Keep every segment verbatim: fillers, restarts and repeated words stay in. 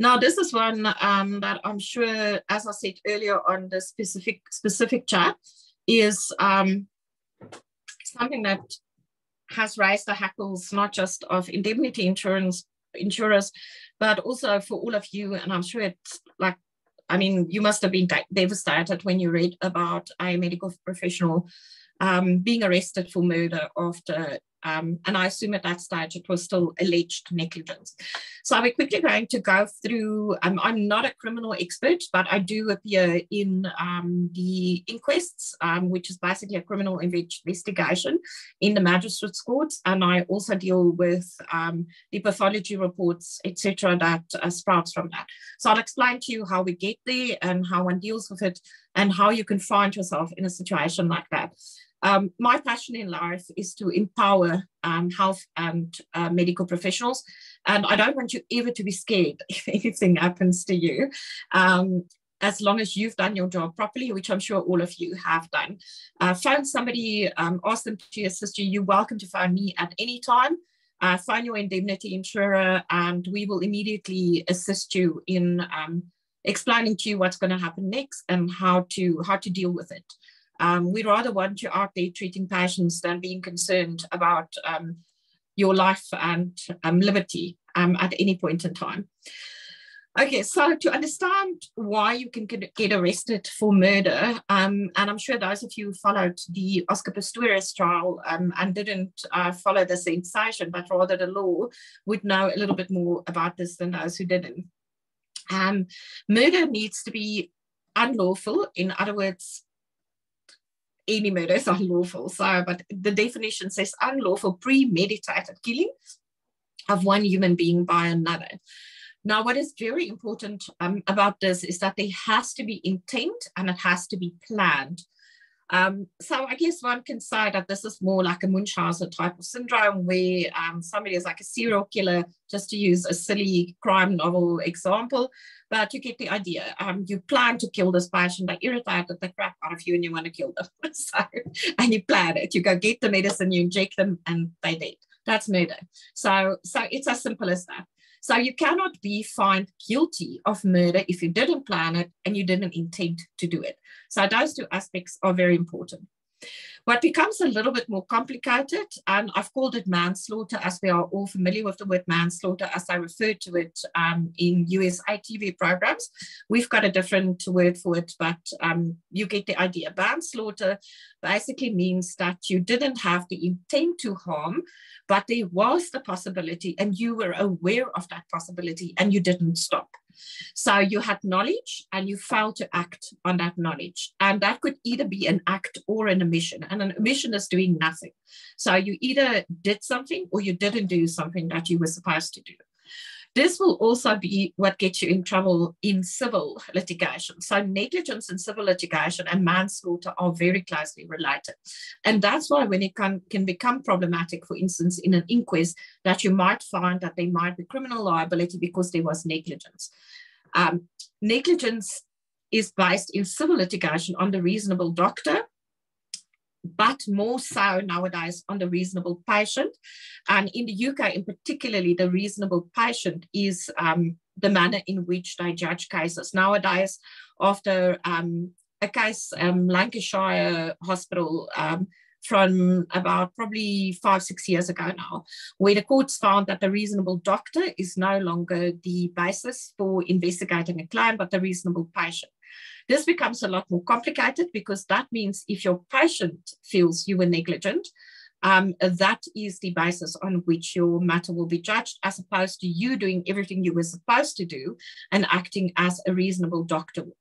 Now, this is one um, that I'm sure, as I said earlier on the specific specific chart, is um, something that has raised the hackles, not just of indemnity insurance insurers, but also for all of you. And I'm sure it's like, I mean, you must have been devastated when you read about a medical professional um, being arrested for murder after, um, and I assume at that stage it was still alleged negligence. So we're quickly going to go through, um, I'm not a criminal expert, but I do appear in um, the inquests, um, which is basically a criminal investigation in the magistrate's courts. And I also deal with um, the pathology reports, et cetera, that uh, sprouts from that. So I'll explain to you how we get there and how one deals with it and how you can find yourself in a situation like that. Um, my passion in life is to empower um, health and uh, medical professionals. And I don't want you ever to be scared if anything happens to you, um, as long as you've done your job properly, which I'm sure all of you have done. Uh, phone somebody, um, ask them to assist you. You're welcome to phone me at any time. Uh, phone your indemnity insurer, and we will immediately assist you in um, explaining to you what's going to happen next and how to, how to deal with it. Um, we rather want you out there treating patients than being concerned about um, your life and um, liberty um, at any point in time. Okay, so to understand why you can get arrested for murder, um, and I'm sure those of you who followed the Oscar Pistorius trial um, and didn't uh, follow the sensation, but rather the law, would know a little bit more about this than those who didn't. Um, murder needs to be unlawful. In other words, any murder is unlawful. So, but the definition says unlawful premeditated killing of one human being by another. Now, what is very important um, about this is that there has to be intent and it has to be planned. Um, so I guess one can say that this is more like a Munchausen type of syndrome where um, somebody is like a serial killer, just to use a silly crime novel example, but you get the idea. Um, you plan to kill this patient, they irritate the crap out of you and you want to kill them. So, and you plan it, you go get the medicine, you inject them and they're dead. That's murder. So, so it's as simple as that. So you cannot be found guilty of murder if you didn't plan it and you didn't intend to do it. So those two aspects are very important. What becomes a little bit more complicated, and I've called it manslaughter, as we are all familiar with the word manslaughter, as I refer to it um, in U S A T V programs. We've got a different word for it, but um, you get the idea. Manslaughter basically means that you didn't have the intent to harm, but there was the possibility, and you were aware of that possibility, and you didn't stop. So you had knowledge and you failed to act on that knowledge. And that could either be an act or an omission. And an omission is doing nothing. So you either did something or you didn't do something that you were supposed to do. This will also be what gets you in trouble in civil litigation. So negligence in civil litigation and manslaughter are very closely related. And that's why when it can, can become problematic, for instance, in an inquest, that you might find that there might be criminal liability because there was negligence. Um, negligence is based in civil litigation on the reasonable doctor, but more so nowadays on the reasonable patient. And in the U K in particularly, the reasonable patient is um, the manner in which they judge cases. Nowadays, after um, a case, um, Lancashire Hospital, um, from about probably five, six years ago now, where the courts found that the reasonable doctor is no longer the basis for investigating a claim, but the reasonable patient. This becomes a lot more complicated because that means if your patient feels you were negligent, um, that is the basis on which your matter will be judged, as opposed to you doing everything you were supposed to do and acting as a reasonable doctor would.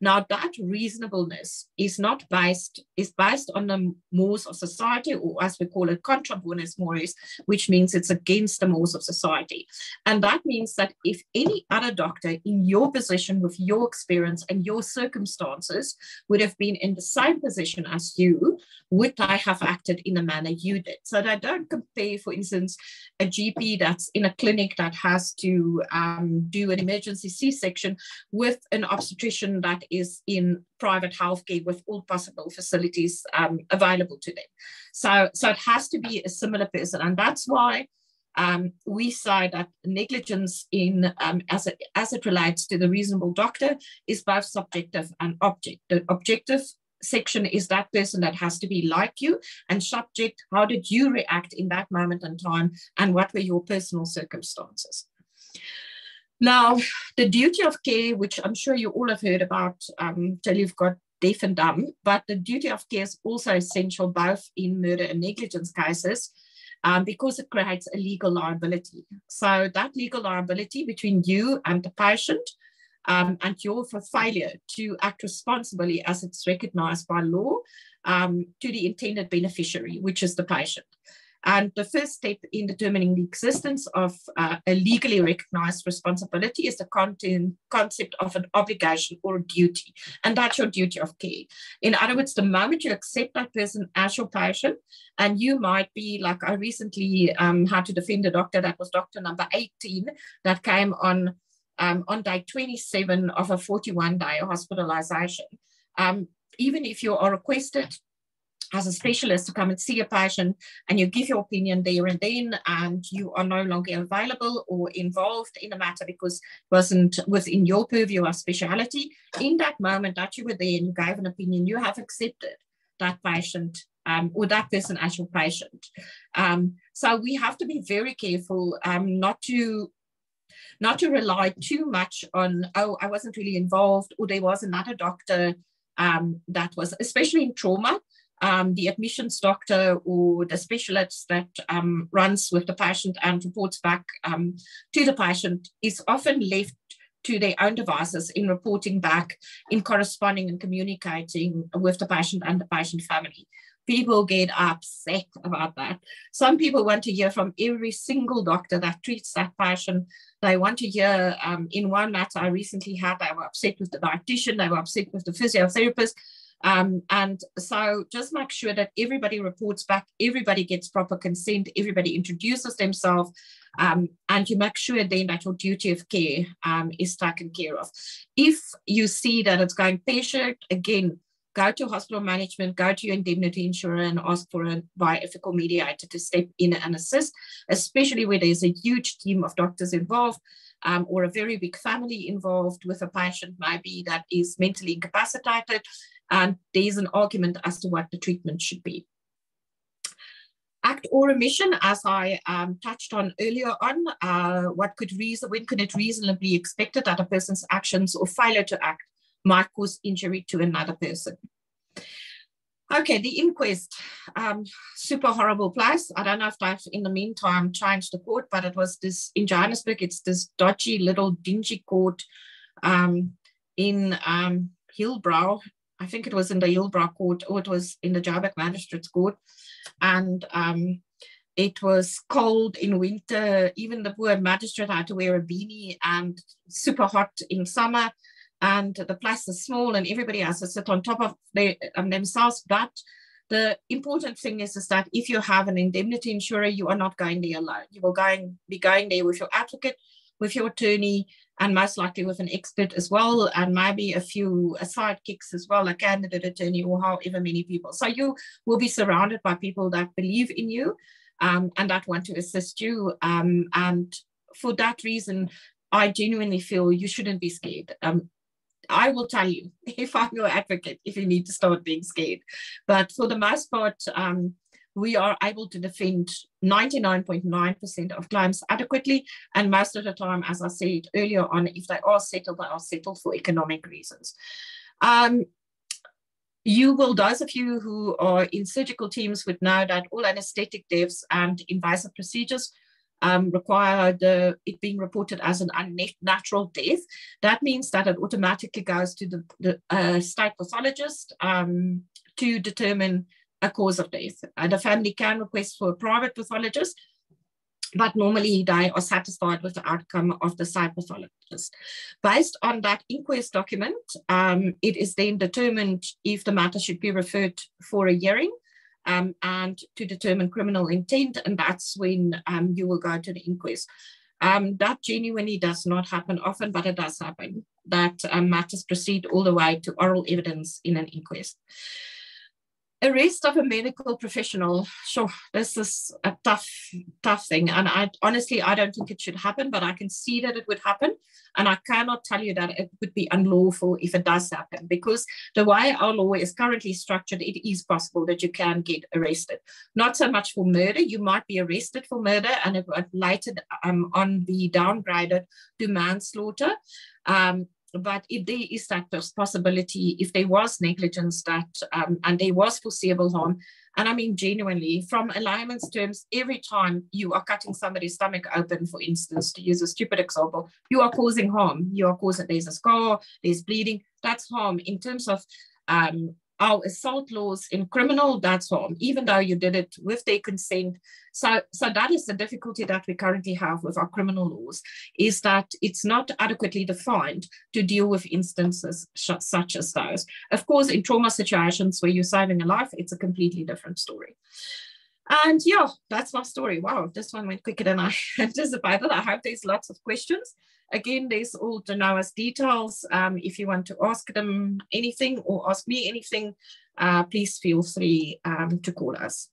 Now, that reasonableness is not based, is based on the mores of society, or as we call it, contra bonis mores, which means it's against the mores of society. And that means that if any other doctor in your position with your experience and your circumstances would have been in the same position as you, would they have acted in the manner you did? So they don't compare, for instance, a G P that's in a clinic that has to um, do an emergency C-section with an obstetrician that is in private healthcare with all possible facilities um, available to them. So, so it has to be a similar person. And that's why Um, we saw that negligence in um, as, it, as it relates to the reasonable doctor is both subjective and objective. The objective section is that person that has to be like you, and subject, how did you react in that moment in time and what were your personal circumstances. Now, the duty of care, which I'm sure you all have heard about um, till you've got deaf and dumb, but the duty of care is also essential both in murder and negligence cases, Um, because it creates a legal liability. So that legal liability between you and the patient um, and your for failure to act responsibly as it's recognized by law um, to the intended beneficiary, which is the patient. And the first step in determining the existence of uh, a legally recognized responsibility is the content, concept of an obligation or duty. And that's your duty of care. In other words, the moment you accept that person as your patient, and you might be like, I recently um, had to defend a doctor that was doctor number eighteen that came on, um, on day twenty-seven of a forty-one day hospitalization. Um, even if you are requested as a specialist to come and see a patient and you give your opinion there and then, and you are no longer available or involved in the matter because it wasn't within your purview or speciality, in that moment that you were there and you gave an opinion, you have accepted that patient um, or that person as your patient. Um, so we have to be very careful um, not to not to rely too much on, oh, I wasn't really involved, or there was another doctor um, that was, especially in trauma, Um, the admissions doctor or the specialist that um, runs with the patient and reports back um, to the patient is often left to their own devices in reporting back, in corresponding and communicating with the patient and the patient family. People get upset about that. Some people want to hear from every single doctor that treats that patient. They want to hear, um, in one matter I recently had, they were upset with the dietitian, they were upset with the physiotherapist. Um, and so just make sure that everybody reports back, everybody gets proper consent, everybody introduces themselves, um, and you make sure then that your duty of care um, is taken care of. If you see that it's going pear-shaped, again, go to hospital management, go to your indemnity insurer and ask for a bioethical mediator to step in and assist, especially where there's a huge team of doctors involved. Um, or a very big family involved with a patient maybe that is mentally incapacitated, and there's an argument as to what the treatment should be. Act or omission, as I um, touched on earlier on, uh, what could reason, when could it reasonably be expected that a person's actions or failure to act might cause injury to another person? Okay, the inquest, um, super horrible place. I don't know if they've in the meantime changed the court, but it was this in Johannesburg. It's this dodgy little dingy court um, in um, Hillbrow. I think it was in the Ilbra court, or it was in the Jabak magistrate's court. And um, it was cold in winter. Even the poor magistrate had to wear a beanie, and super hot in summer. And the place is small and everybody has to sit on top of their, um, themselves. But the important thing is, is that if you have an indemnity insurer, you are not going there alone. You will going, be going there with your advocate, with your attorney, and most likely with an expert as well, and maybe a few sidekicks as well, a candidate attorney or however many people. So you will be surrounded by people that believe in you um, and that want to assist you. Um, and for that reason, I genuinely feel you shouldn't be scared. Um, I will tell you if I'm your advocate, if you need to start being scared. But for the most part, um, we are able to defend ninety-nine point nine percent of claims adequately. And most of the time, as I said earlier on, if they are settled, they are settled for economic reasons. Um, you will, those of you who are in surgical teams would know that all anesthetic deaths and invasive procedures Um, require the, it being reported as an unnatural death. That means that it automatically goes to the, the uh, state pathologist um, to determine a cause of death. Uh, the family can request for a private pathologist, but normally they are satisfied with the outcome of the state pathologist. Based on that inquest document, um, it is then determined if the matter should be referred for a hearing, Um, and to determine criminal intent, and that's when um, you will go to the inquest. Um, that genuinely does not happen often, but it does happen, that um, matters proceed all the way to oral evidence in an inquest. Arrest of a medical professional. Sure, this is a tough, tough thing. And I honestly, I don't think it should happen, but I can see that it would happen. And I cannot tell you that it would be unlawful if it does happen, because the way our law is currently structured, it is possible that you can get arrested. Not so much for murder. You might be arrested for murder and it would later um, on be downgraded to manslaughter. Um, But if there is that possibility, if there was negligence that, um, and there was foreseeable harm, and I mean genuinely, from a layman's terms, every time you are cutting somebody's stomach open, for instance, to use a stupid example, you are causing harm. You are causing, there's a scar, there's bleeding, that's harm. In terms of um, our assault laws in criminal, that's harm, even though you did it with their consent. So, so that is the difficulty that we currently have with our criminal laws, is that it's not adequately defined to deal with instances such as those. Of course, in trauma situations where you're saving a life, it's a completely different story. And yeah, that's my story. Wow, this one went quicker than I anticipated. I hope there's lots of questions. Again, there's all the Noah's details. Um, if you want to ask them anything or ask me anything, uh, please feel free um, to call us.